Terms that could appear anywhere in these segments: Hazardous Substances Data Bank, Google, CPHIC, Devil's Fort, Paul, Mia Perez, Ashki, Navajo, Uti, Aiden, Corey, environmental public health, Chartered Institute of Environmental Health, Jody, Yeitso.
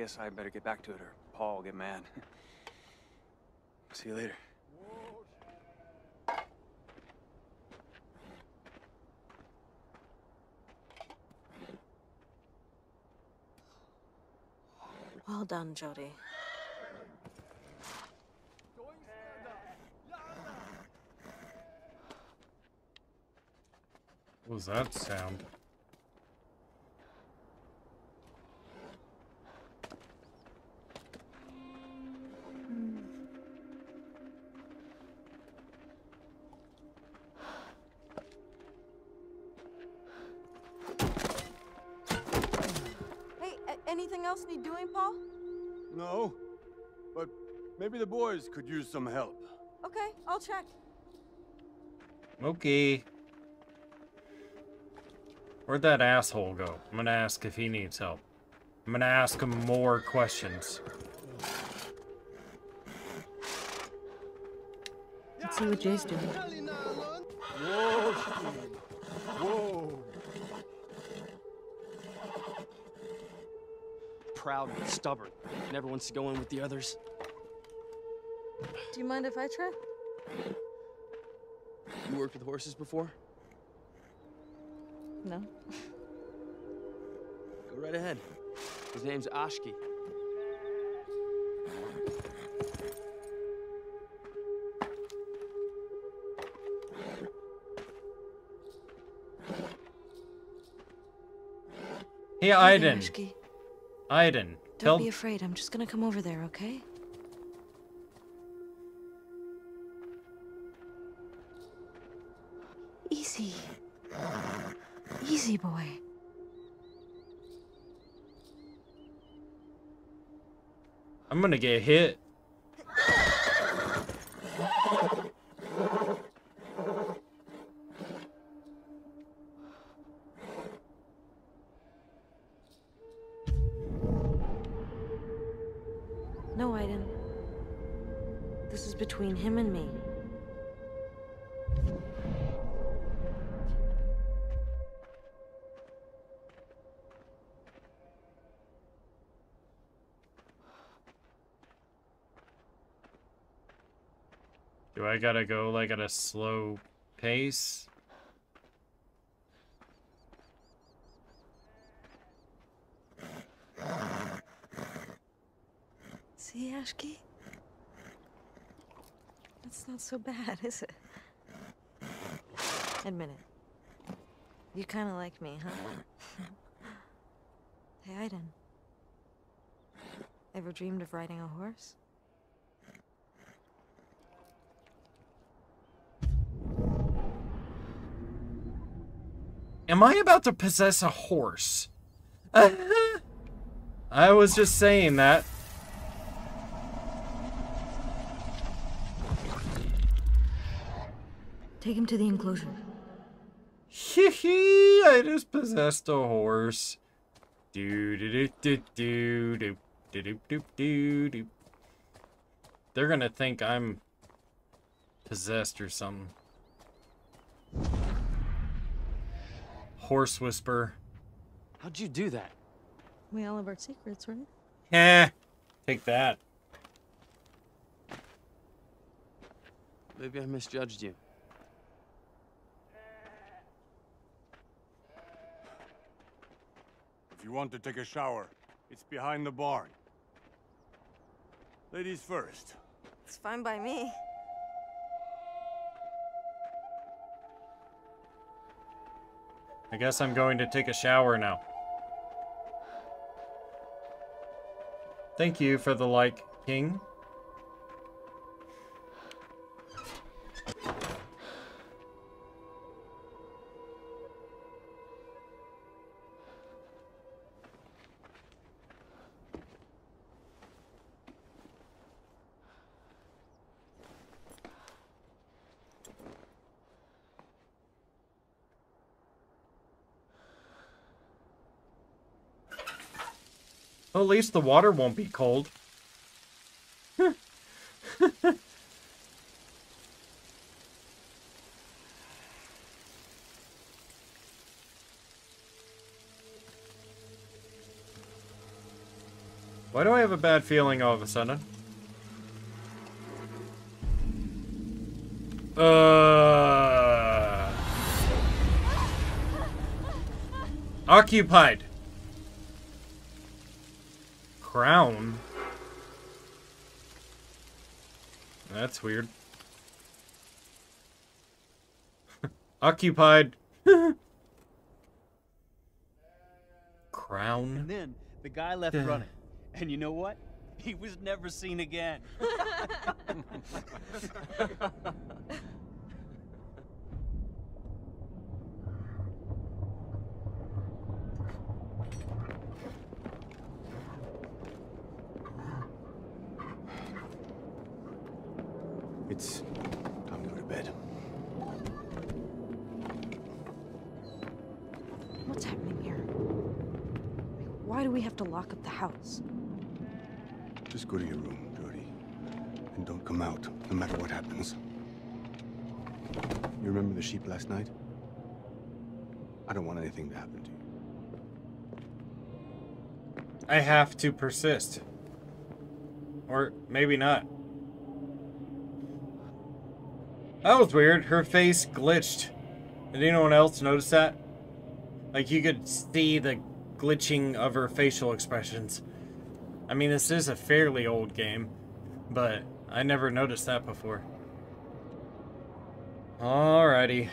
guess I better get back to it or Paul will get mad. See you later. Well done, Jody. What was that sound? Hey, anything else need doing, Paul? No, but maybe the boys could use some help. Okay, I'll check. Okay. Where'd that asshole go? I'm gonna ask if he needs help. I'm gonna ask him more questions. Let's see what Jay's doing. Whoa, whoa. Proud and stubborn. Never wants to go in with the others. Do you mind if I try? You worked with horses before? No. Go right ahead. His name's Ashki. Hey, Aiden. Aiden, tell... Don't be afraid. I'm just gonna come over there, okay? Easy. Easy, boy. I'm gonna get hit. No, Aiden. This is between him and me. Do I gotta go like at a slow pace? See, Ashki? That's not so bad, is it? Admit it. You kinda like me, huh? Hey, Aiden. Ever dreamed of riding a horse? Am I about to possess a horse? I was just saying that. Take him to the enclosure. Hee I just possessed a horse. Do. They're gonna think I'm possessed or something. Horse whisper. How'd you do that? We all have our secrets, right? Eh, take that. Maybe I misjudged you. If you want to take a shower, it's behind the barn. Ladies first. It's fine by me. I guess I'm going to take a shower now. Thank you for the like, King. Well, at least the water won't be cold. Why do I have a bad feeling all of a sudden? Occupied. Crown? That's weird. Occupied. Crown? And then the guy left running. And you know what? He was never seen again. It's time to go to bed. What's happening here? Why do we have to lock up the house? Just go to your room, Jody. And don't come out, no matter what happens. You remember the sheep last night? I don't want anything to happen to you. I have to persist. Or maybe not. That was weird. Her face glitched. Did anyone else notice that? Like, you could see the glitching of her facial expressions. I mean, this is a fairly old game, but I never noticed that before. Alrighty.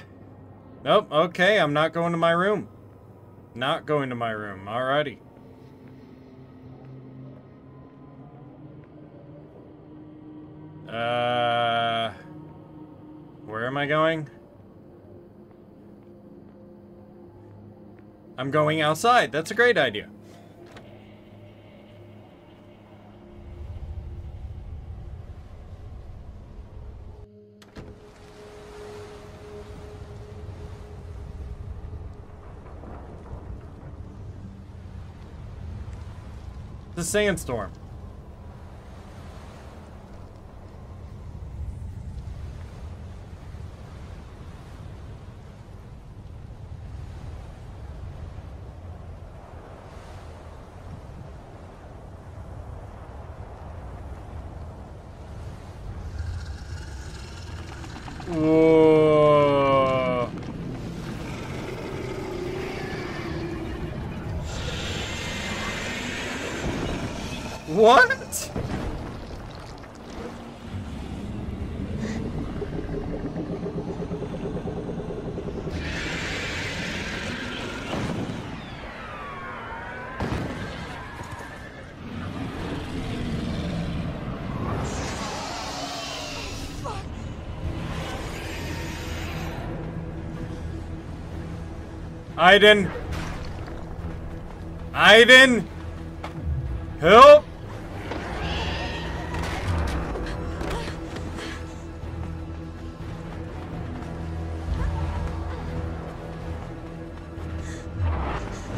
Nope, okay, I'm not going to my room. Not going to my room, alrighty. Where am I going? I'm going outside. That's a great idea. The sandstorm. Whoa. What? Aiden! Aiden! Help!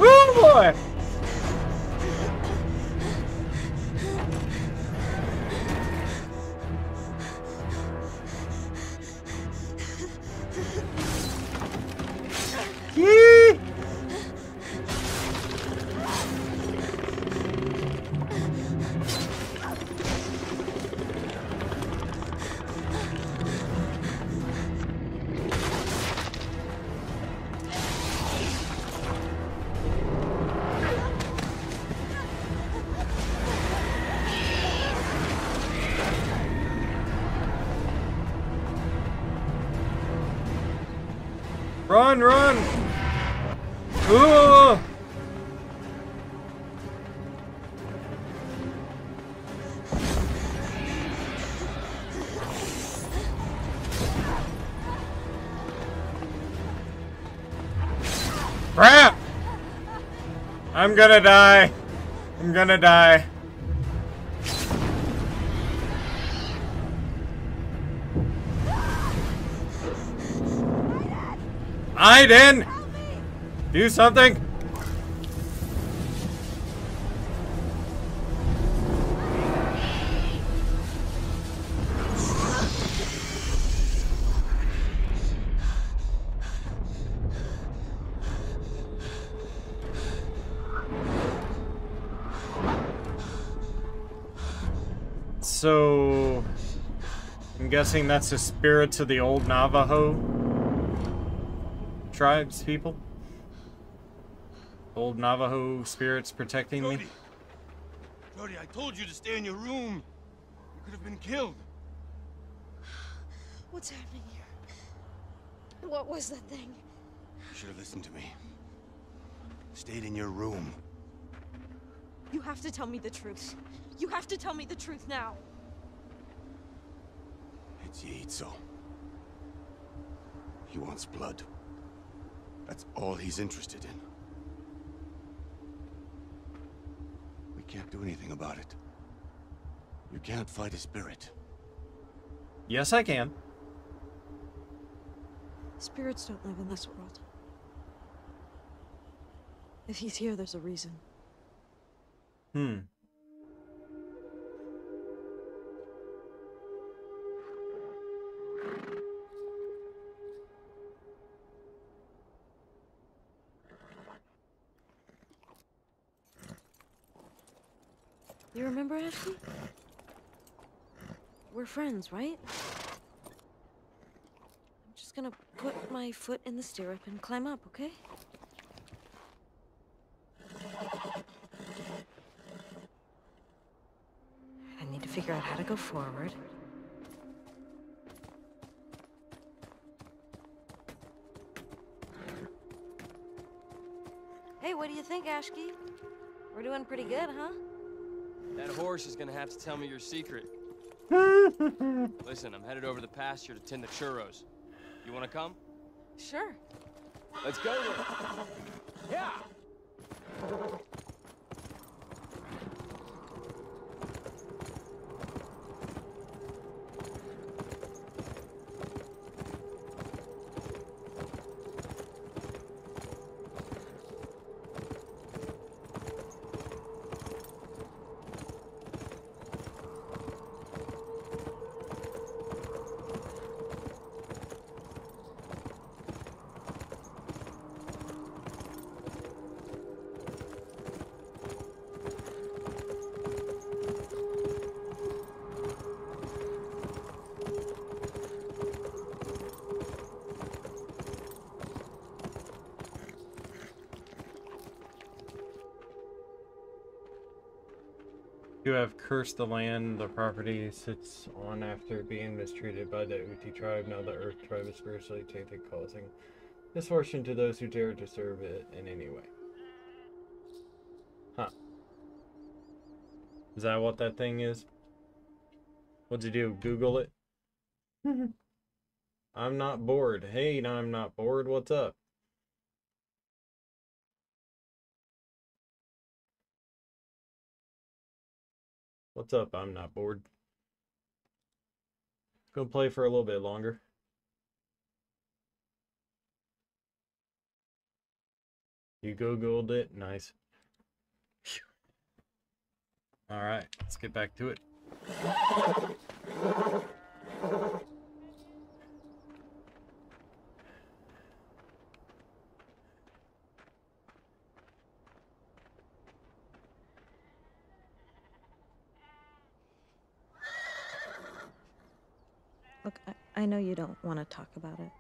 Oh boy! Run, run! Ooh! Crap! I'm gonna die. I'm gonna die. Aiden! Do something! So I'm guessing that's the spirits of the old Navajo tribes, people? Old Navajo spirits protecting me? Jody, I told you to stay in your room. You could have been killed. What's happening here? What was that thing? You should have listened to me. Stayed in your room. You have to tell me the truth. You have to tell me the truth now. It's Yeitso. He wants blood. That's all he's interested in. We can't do anything about it. You can't fight a spirit. Yes, I can. Spirits don't live in this world. If he's here, there's a reason. You remember Ashki? We're friends, right? I'm just gonna put my foot in the stirrup and climb up, okay? I need to figure out how to go forward. Hey, what do you think, Ashki? We're doing pretty good, huh? That horse is gonna have to tell me your secret. Listen, I'm headed over to the pasture to tend the churros. You wanna come? Sure. Let's go then. Yeah! You have cursed the land, the property sits on after being mistreated by the Uti tribe. Now the Earth tribe is spiritually tainted, causing misfortune to those who dare to serve it in any way. Huh. Is that what that thing is? What'd you do? Google it? I'm not bored. Hey, I'm not bored. What's up? What's up? I'm not bored. Go play for a little bit longer. You Googled it? Nice. Alright, let's get back to it. I know you don't want to talk about it,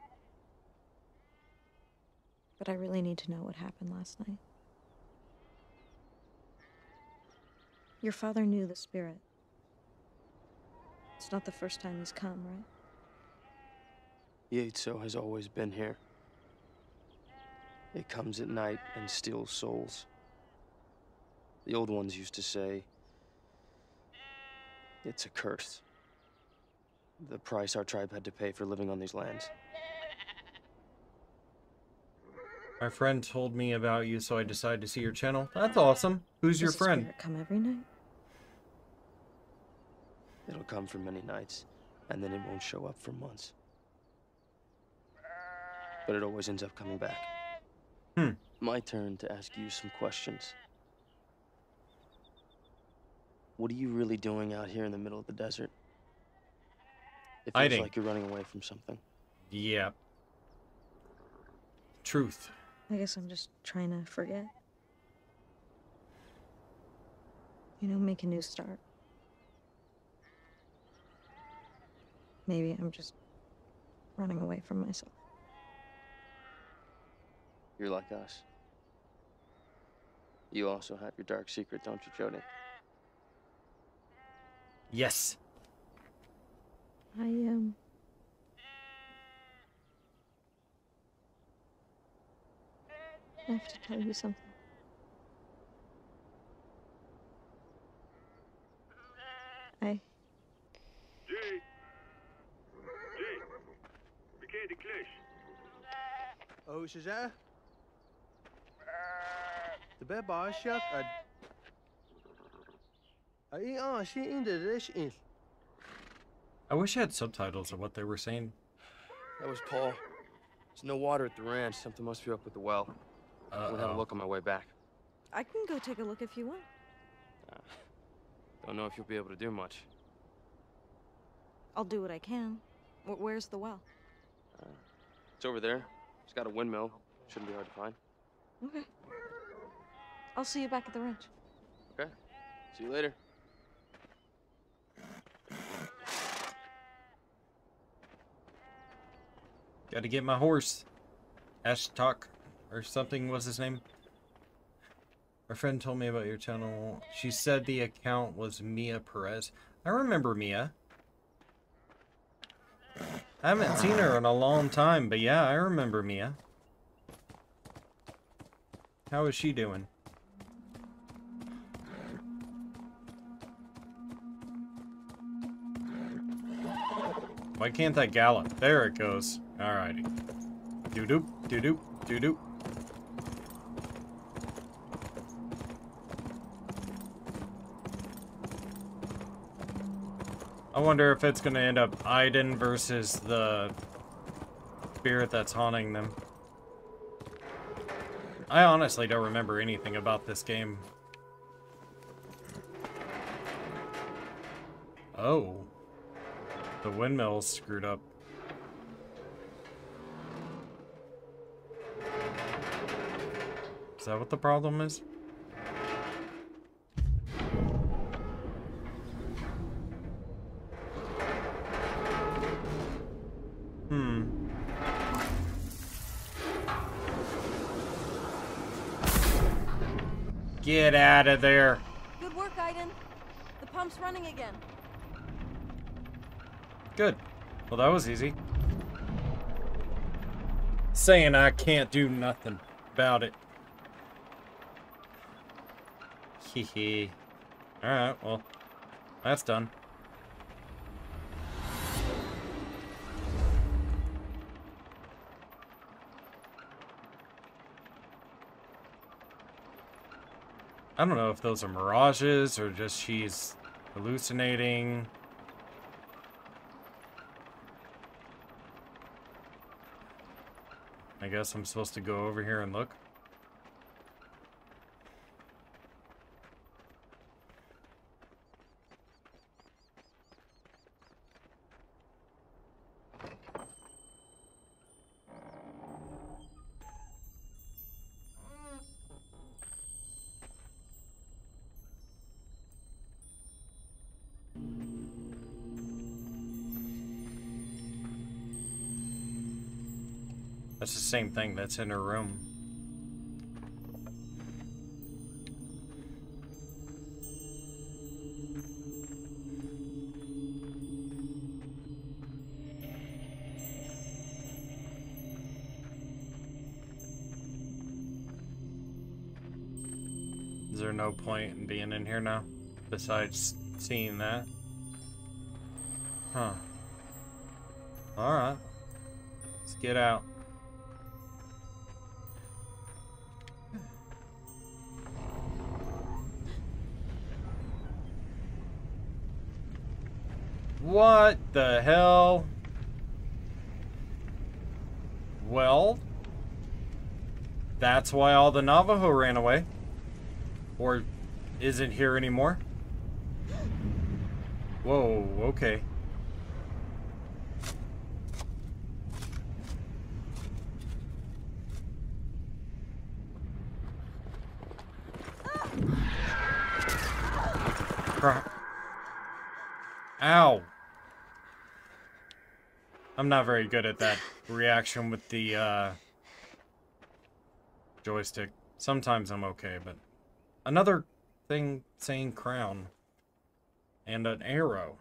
but I really need to know what happened last night. Your father knew the spirit. It's not the first time he's come, right? Yeitso has always been here. It comes at night and steals souls. The old ones used to say, it's a curse. The price our tribe had to pay for living on these lands. My friend told me about you, so I decided to see your channel. That's awesome. Who's your friend? Does the spirit come every night? It'll come for many nights, and then it won't show up for months. But it always ends up coming back. My turn to ask you some questions. What are you really doing out here in the middle of the desert? It feels like you're running away from something. Yeah. Truth. I guess I'm just trying to forget. You know, make a new start. Maybe I'm just running away from myself. You're like us. You also have your dark secret, don't you, Jody? Yes. I am. I have to tell you something. Oh, is that? The bed by shark. I wish I had subtitles of what they were saying. That was Paul. There's no water at the ranch. Something must be up with the well. We'll have a look on my way back. I can go take a look if you want. Don't know if you'll be able to do much. I'll do what I can. Where's the well? It's over there. It's got a windmill. Shouldn't be hard to find. Okay. I'll see you back at the ranch. Okay. See you later. Gotta get my horse. Ashtok or something was his name. Our friend told me about your channel. She said the account was Mia Perez. I remember Mia. I haven't seen her in a long time, but yeah, I remember Mia. How is she doing? Why can't I gallop? There it goes. Alrighty. Doo-doop, doo-doop, doo-doop. I wonder if it's gonna end up Aiden versus the spirit that's haunting them. I honestly don't remember anything about this game. Oh. The windmill's screwed up. Is that what the problem is? Get out of there. Good work, Aiden. The pump's running again. Good. Well, that was easy. Saying I can't do nothing about it. Hehe. Alright, well, that's done. I don't know if those are mirages or just she's hallucinating. I guess I'm supposed to go over here and look. That's the same thing that's in her room. Is there no point in being in here now? Besides seeing that? Huh. Alright. Let's get out. What the hell? Well, that's why all the Navajo ran away. Or isn't here anymore. Whoa, okay. Ow. I'm not very good at that reaction with the joystick. Sometimes I'm okay, but another thing saying crown and an arrow.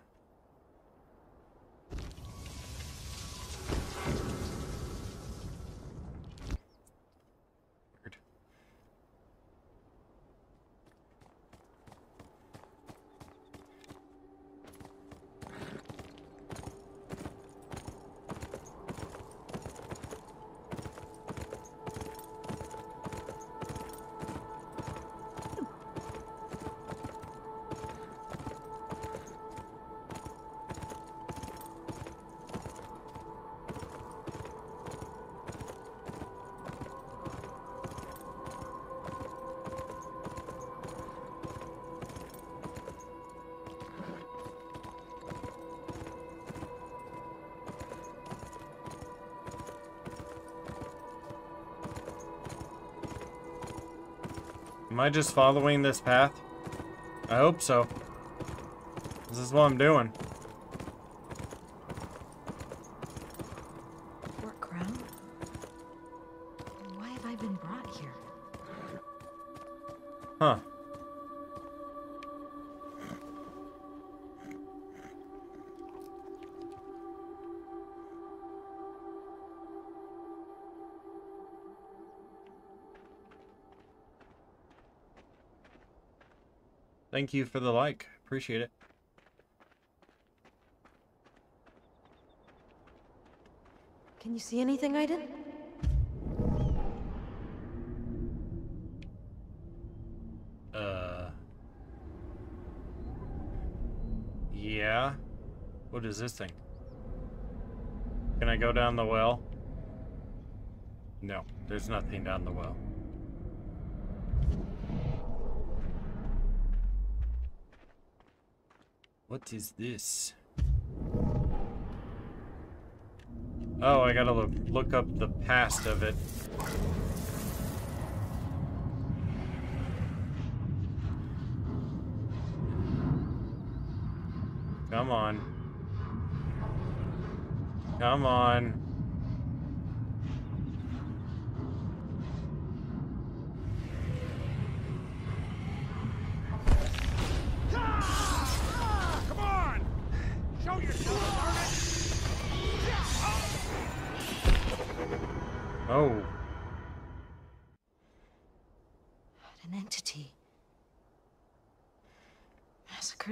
Am I just following this path? I hope so. This is what I'm doing. Fort Crown? Why have I been brought here? Huh. Thank you for the like. Appreciate it. Can you see anything I did? Yeah. What is this thing? Can I go down the well? No, there's nothing down the well. What is this? Oh, I gotta look up the past of it. Come on. Come on.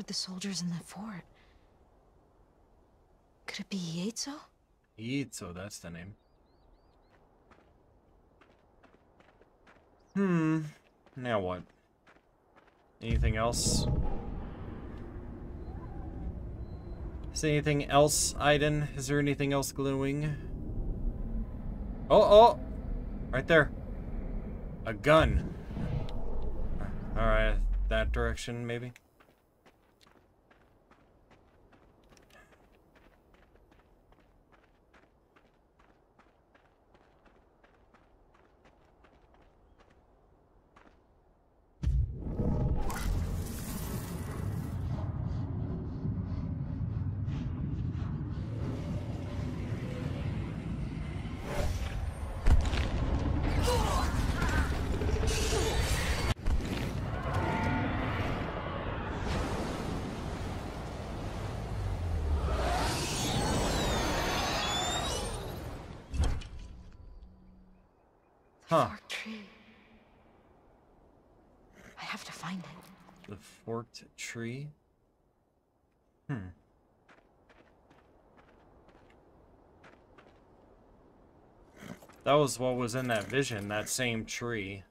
Soldiers in the fort. Could it be Yeitso? Yeitso, that's the name. Hmm. Now what? Anything else? Is there anything else, Aiden? Is there anything else glowing? Oh, oh! Right there. A gun. Alright, that direction, maybe? Huh. Tree. I have to find it. The forked tree? Hmm. That was what was in that vision, that same tree.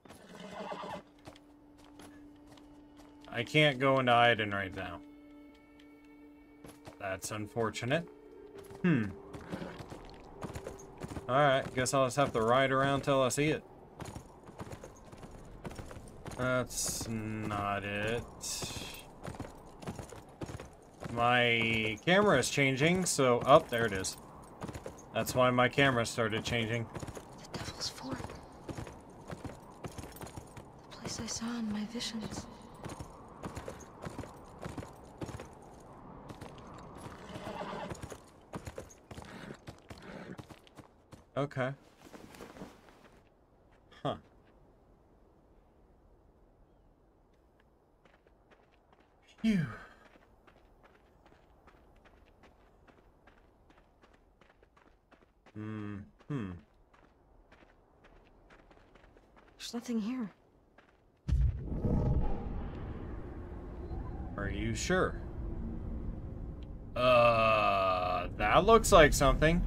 I can't go into Aiden right now. That's unfortunate. Hmm. Alright, guess I'll just have to ride around till I see it. That's not it. My camera is changing, so... Oh, there it is. That's why my camera started changing. The Devil's Fort. The place I saw in my visions. Okay. Huh. Phew. Hmm. There's nothing here. Are you sure? That looks like something.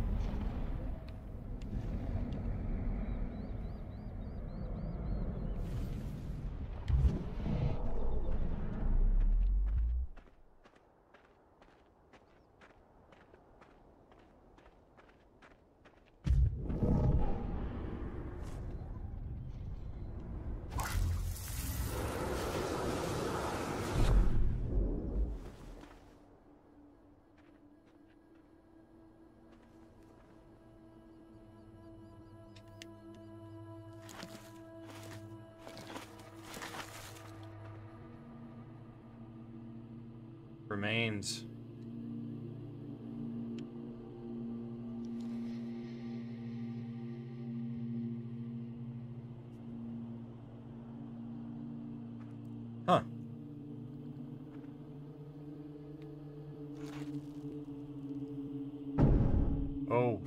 Remains. Huh. Oh.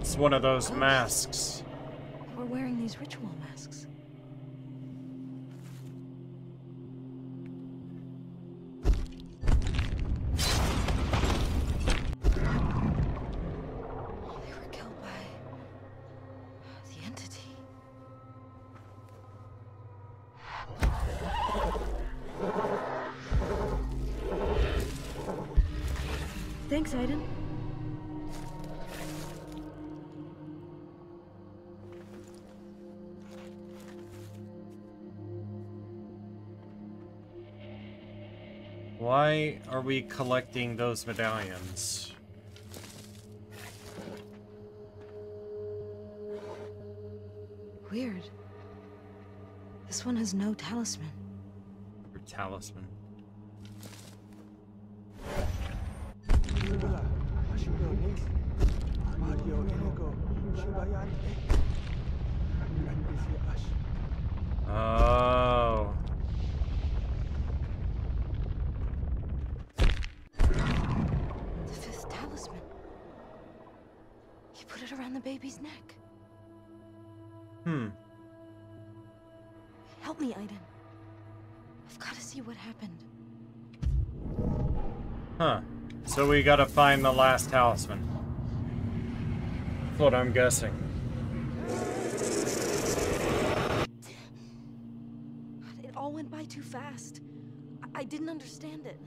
It's one of those masks. We're wearing these ritual masks. Thanks, Aiden. Why are we collecting those medallions? Weird. This one has no talisman. Or talisman. Oh. The fifth talisman. He put it around the baby's neck. Hmm. Help me, Aiden. I've got to see what happened. Huh. So we gotta find the last talisman. That's what I'm guessing. God, it all went by too fast. I didn't understand it.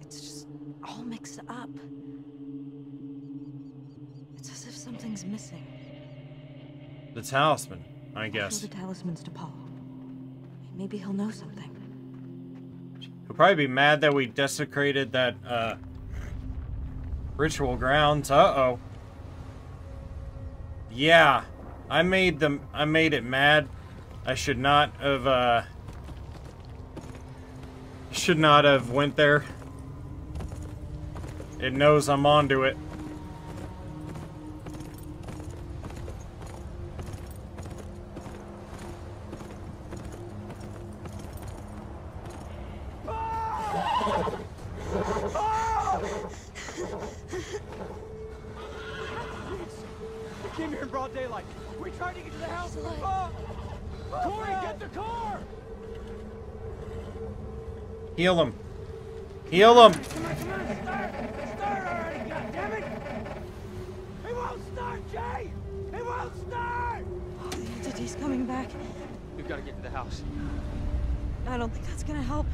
It's just all mixed up. It's as if something's missing. The talisman, I guess. I'll show the talismans to Paul. Maybe he'll know something. He'll probably be mad that we desecrated that ritual grounds. Uh-oh. Yeah, I made it mad. I should not have went there. It knows I'm onto it. Heal him. Heal him. Start already, goddammit! It won't start, Jay! It won't start! Oh, the entity's coming back. We've got to get to the house. I don't think that's going to help.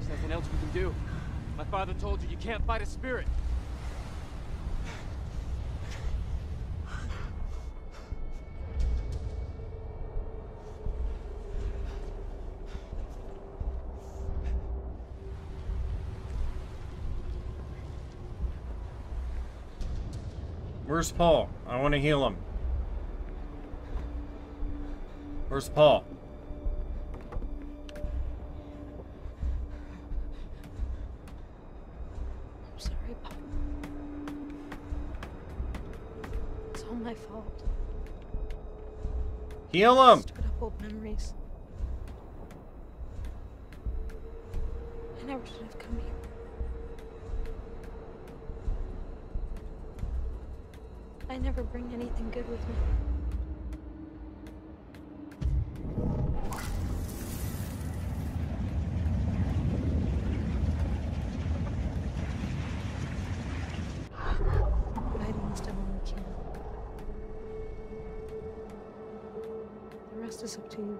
There's nothing else we can do. My father told you, you can't fight a spirit. Where's Paul? I want to heal him. Where's Paul? I'm sorry, Paul. It's It's all my fault. Heal him! Stupid up old memories. I never should have come here. I never bring anything good with me. Up to you.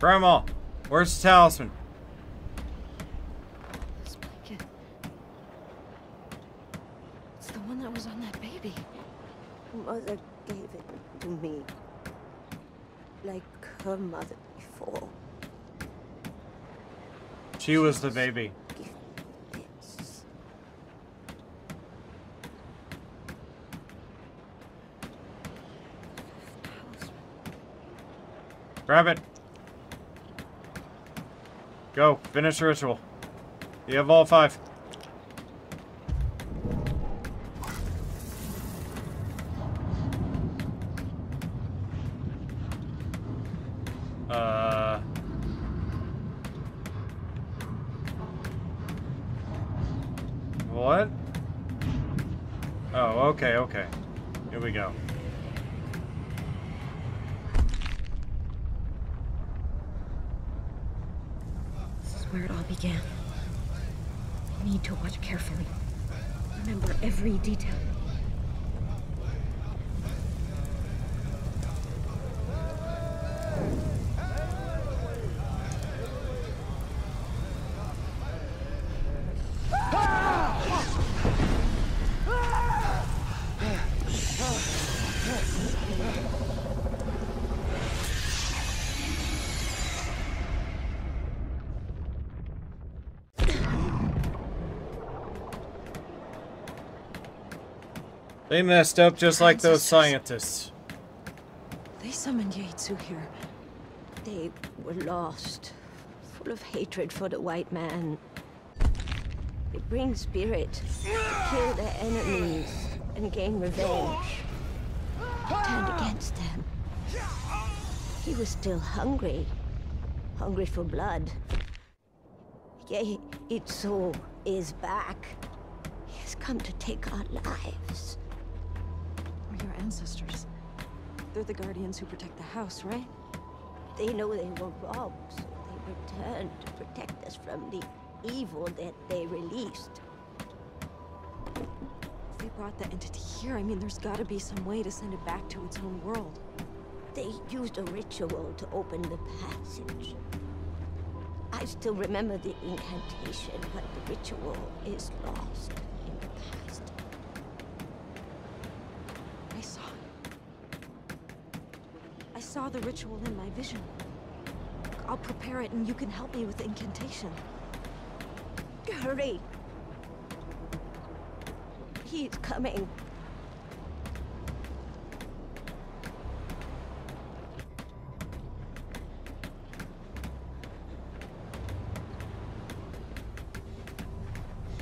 Grandma, where's the talisman? Mother before. She was the baby. Grab it. Go. Finish ritual. You have all five. What? Oh, okay, okay. Here we go. This is where it all began. You need to watch carefully. Remember every detail. They messed up just like those scientists. They summoned Yeitso here. They were lost, full of hatred for the white man. They bring spirit, kill their enemies, and gain revenge. Turned against them. He was still hungry, hungry for blood. Yeitso is back. He has come to take our lives. Your ancestors. They're the guardians who protect the house, right? They know they were robbed, so they returned to protect us from the evil that they released. If they brought the entity here, I mean, there's gotta be some way to send it back to its own world. They used a ritual to open the passage. I still remember the incantation, but the ritual is lost in the past. I saw the ritual in my vision. I'll prepare it and you can help me with the incantation. Hurry! He's coming.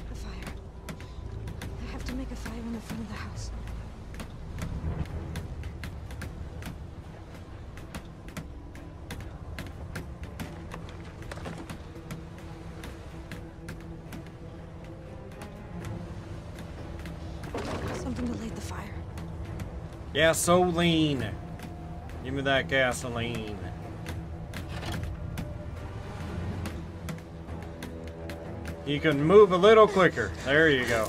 The fire. I have to make a fire in the front of the house. Gasoline! Give me that gasoline. You can move a little quicker. There you go.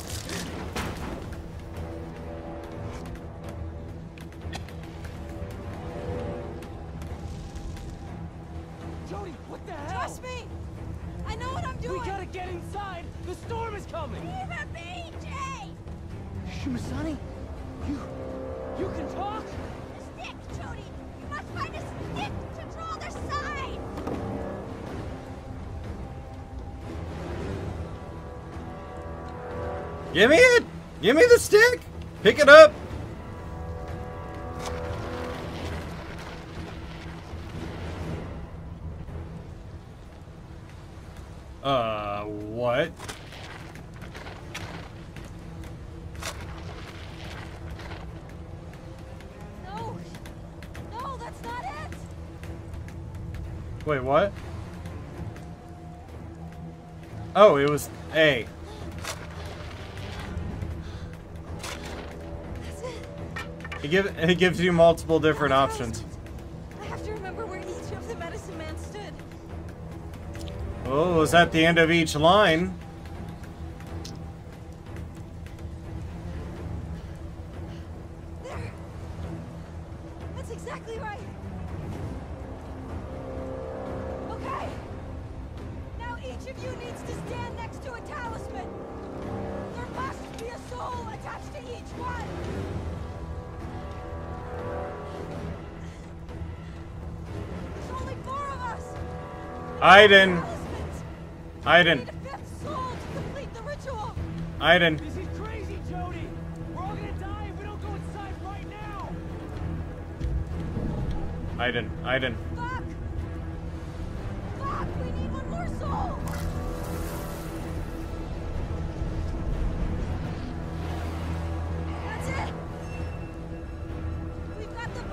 Jody, what the hell? Trust me! I know what I'm doing! We gotta get inside! The storm is coming! Leave her be, Jay! Shumasani? You can talk? A stick, Jody! You must find a stick to draw their side! Give me it! Give me the stick! Pick it up! What? No! No, that's not it! Wait, what? Oh, it was A. That's it. It gives you multiple different options. I have to remember where each of the medicine man stood. Oh, it was at the end of each line. There. That's exactly right. Okay. Now each of you needs to stand next to a talisman. There must be a soul attached to each one. There's only four of us. Aiden. Aiden. This is crazy, Jody. We're all gonna die if we don't go inside right now. Aiden. Fuck! We need one more soul. That's it. We've got the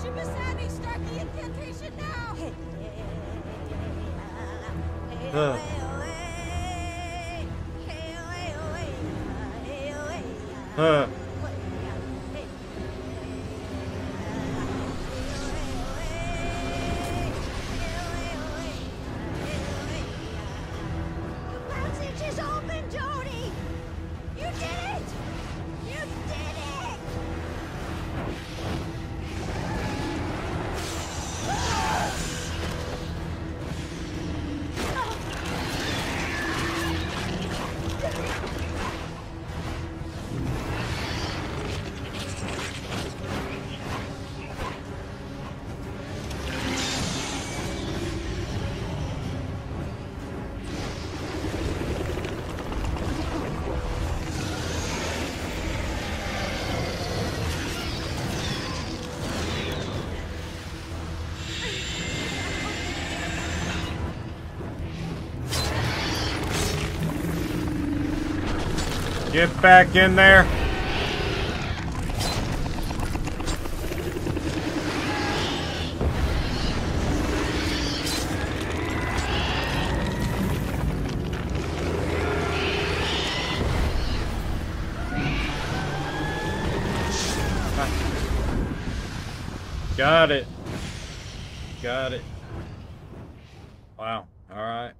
5 souls. Shibasani, start the incantation now. Get back in there. Got it. Wow. All right.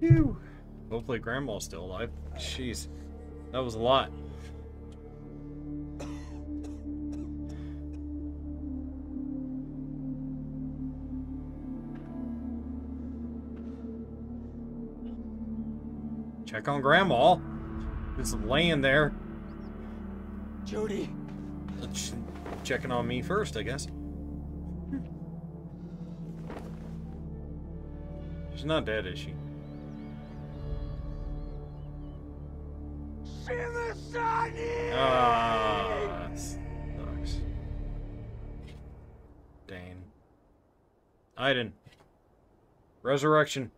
Phew. Hopefully Grandma's still alive. Jeez. That was a lot. Check on Grandma. Just laying there. Jody. Checking on me first, I guess. She's not dead, is she? That sucks. Dane. Aiden. Resurrection.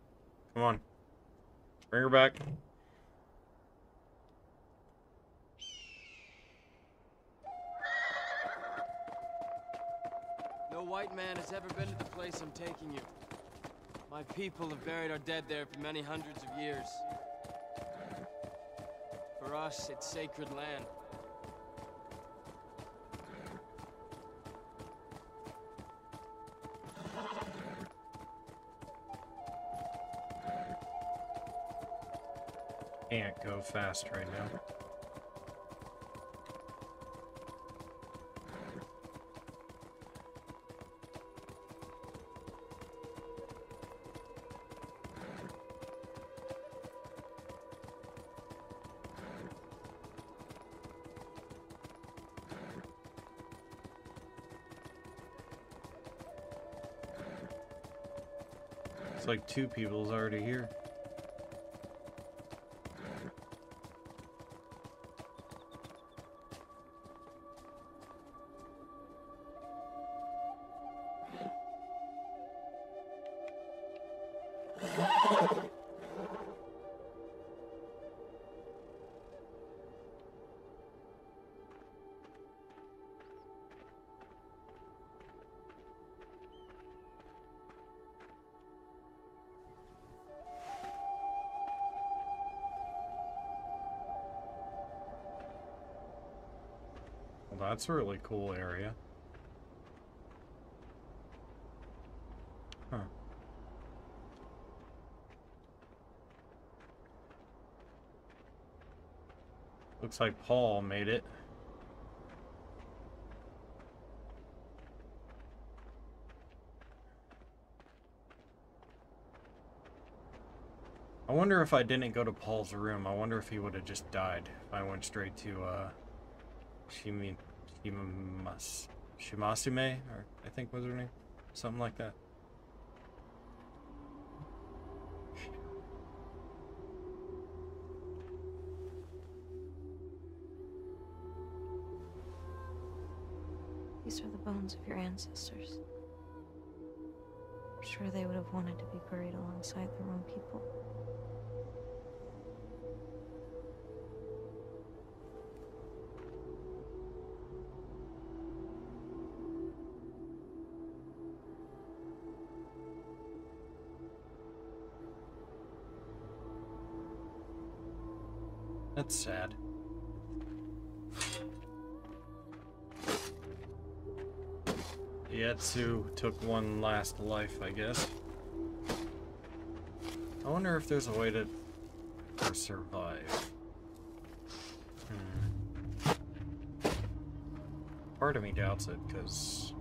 Come on. Bring her back. No white man has ever been to the place I'm taking you. My people have buried our dead there for many hundreds of years. For us, it's sacred land. Can't go fast right now. It's like two people's already here. That's a really cool area. Huh. Looks like Paul made it. I wonder if I didn't go to Paul's room, I wonder if he would have just died if I went straight to, Shimasume, or I think was her name, something like that. These are the bones of your ancestors. I'm sure they would have wanted to be buried alongside their own people. That's sad. Yeitso took one last life, I guess. I wonder if there's a way to survive. Part of me doubts it, because...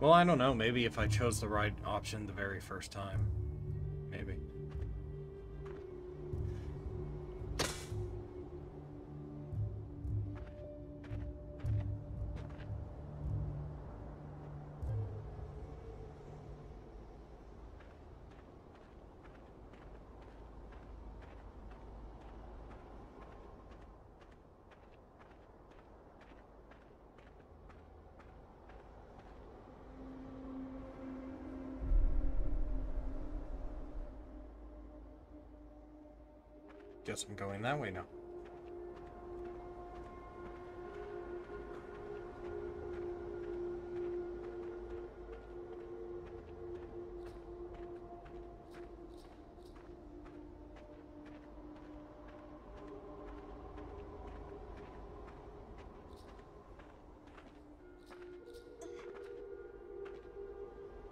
well, I don't know, maybe if I chose the right option the very first time. Maybe. Guess I'm going that way now.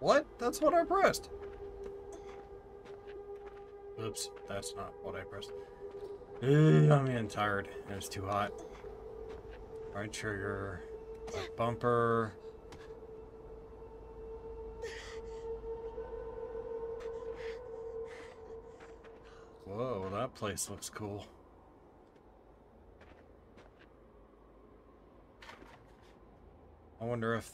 What? That's what I pressed. Oops, that's not what I pressed. I'm getting tired. It was too hot. Right trigger. Left bumper. Whoa, that place looks cool. I wonder if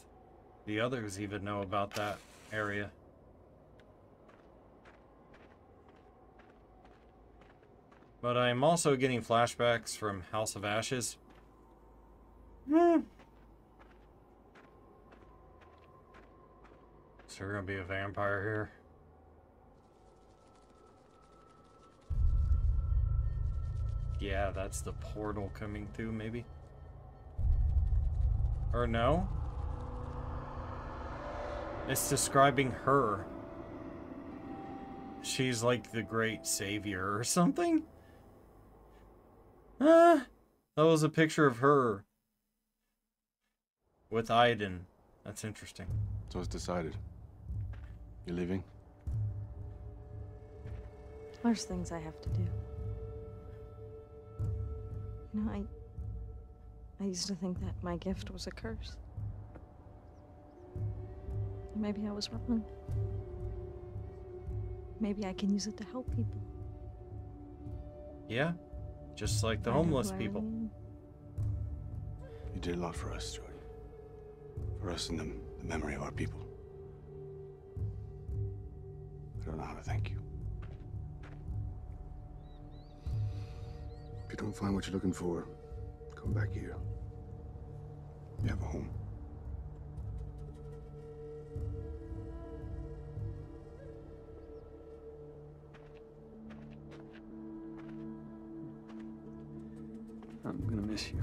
the others even know about that area. But I'm also getting flashbacks from House of Ashes. So we're gonna be a vampire here. Yeah, that's the portal coming through, maybe. Or no? It's describing her. She's like the great savior or something? Ah, that was a picture of her with Aiden. That's interesting. So it's decided. You're leaving? There's things I have to do. You know, I used to think that my gift was a curse. Maybe I was wrong. Maybe I can use it to help people. Yeah. Just like the homeless people. You did a lot for us, Jody. For us and the memory of our people. I don't know how to thank you. If you don't find what you're looking for, come back here. You have a home. I'm gonna miss you.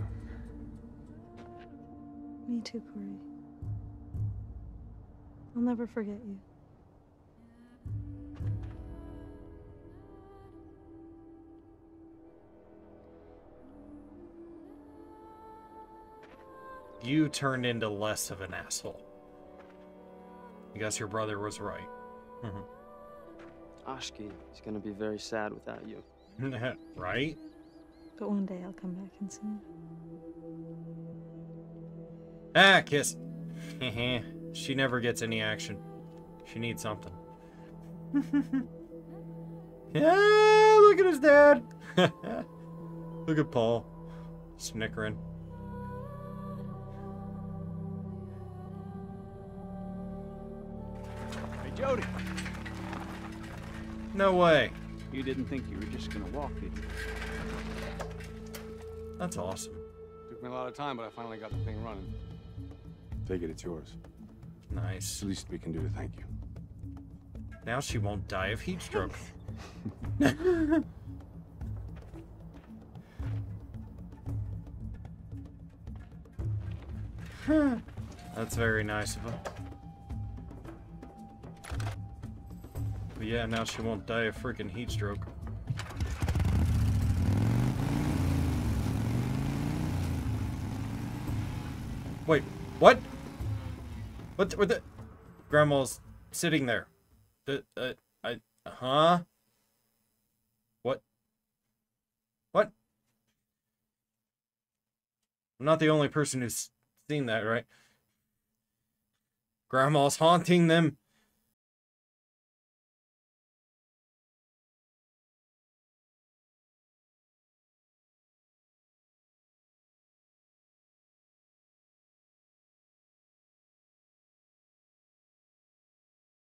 Me too, Corey. I'll never forget you. You turned into less of an asshole. I guess your brother was right. Ashki is gonna be very sad without you. Right? But one day I'll come back and see you. Ah, kiss. She never gets any action. She needs something. Yeah, look at his dad. Look at Paul. Snickering. Hey, Jody. No way. You didn't think you were just gonna walk, did you? That's awesome. Took me a lot of time, but I finally got the thing running. Take it, it's yours. Nice. The least we can do to thank you. Now she won't die of heat stroke. That's very nice of her. But yeah, now she won't die of freaking heat stroke. Wait, what? What the? Grandma's sitting there. Huh? What? What? I'm not the only person who's seen that, right? Grandma's haunting them.